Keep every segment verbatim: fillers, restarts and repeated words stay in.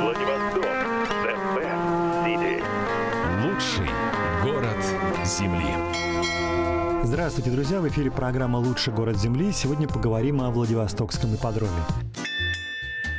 Владивосток, Т П Сити. Лучший город Земли. Здравствуйте, друзья! В эфире программа «Лучший город Земли». Сегодня поговорим о Владивостокском ипподроме.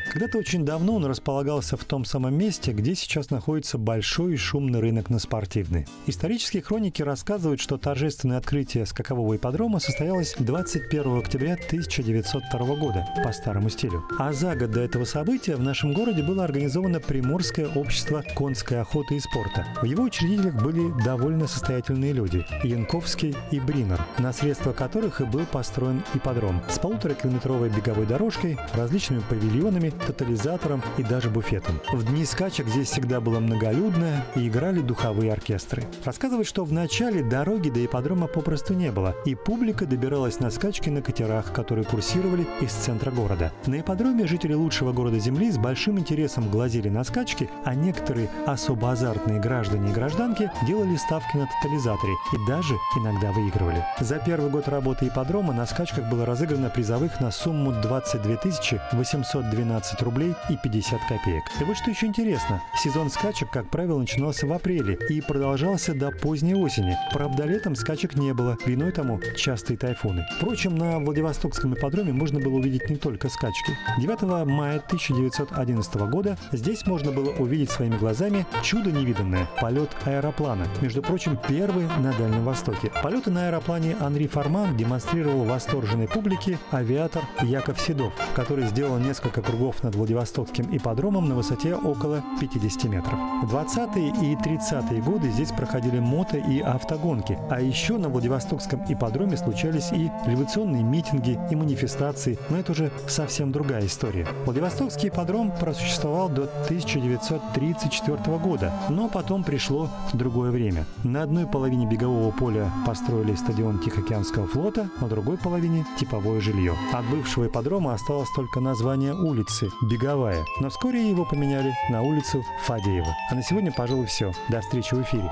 Когда-то очень давно он располагался в том самом месте, где сейчас находится большой и шумный рынок на Спортивной. Исторические хроники рассказывают, что торжественное открытие скакового ипподрома состоялось двадцать первого октября тысяча девятьсот второго года по старому стилю. А за год до этого события в нашем городе было организовано Приморское общество конской охоты и спорта. В его учредителях были довольно состоятельные люди – Янковский и Бринер, на средства которых и был построен ипподром с полуторакилометровой беговой дорожкой, различными павильонами, тотализатором и даже буфетом. В дни скачек здесь всегда было многолюдно и играли духовые оркестры. Рассказывают, что в начале дороги до ипподрома попросту не было, и публика добиралась на скачки на катерах, которые курсировали из центра города. На ипподроме жители лучшего города Земли с большим интересом глазели на скачки, а некоторые особо азартные граждане и гражданки делали ставки на тотализаторе и даже иногда выигрывали. За первый год работы ипподрома на скачках было разыграно призовых на сумму двадцать две тысячи восемьсот двенадцать рублей и пятьдесят копеек. И вот что еще интересно. Сезон скачек, как правило, начинался в апреле и продолжался до поздней осени. Правда, летом скачек не было, виной тому частые тайфуны. Впрочем, на Владивостокском ипподроме можно было увидеть не только скачки. девятого мая тысяча девятьсот одиннадцатого года здесь можно было увидеть своими глазами чудо невиданное – полет аэроплана. Между прочим, первый на Дальнем Востоке. Полеты на аэроплане Анри Фарман демонстрировал восторженной публике авиатор Яков Седов, который сделал несколько кругов над Владивостокским ипподромом на высоте около пятидесяти метров. В двадцатые и тридцатые годы здесь проходили мото- и автогонки, а еще на Владивостокском ипподроме случались и революционные митинги, и манифестации, но это уже совсем другая история. Владивостокский ипподром просуществовал до тысяча девятьсот тридцать четвёртого года, но потом пришло другое время. На одной половине бегового поля построили стадион Тихоокеанского флота, на другой половине – типовое жилье. От бывшего ипподрома осталось только название улицы Беговая, но вскоре его поменяли на улицу Фадеева. А на сегодня, пожалуй, все. До встречи в эфире.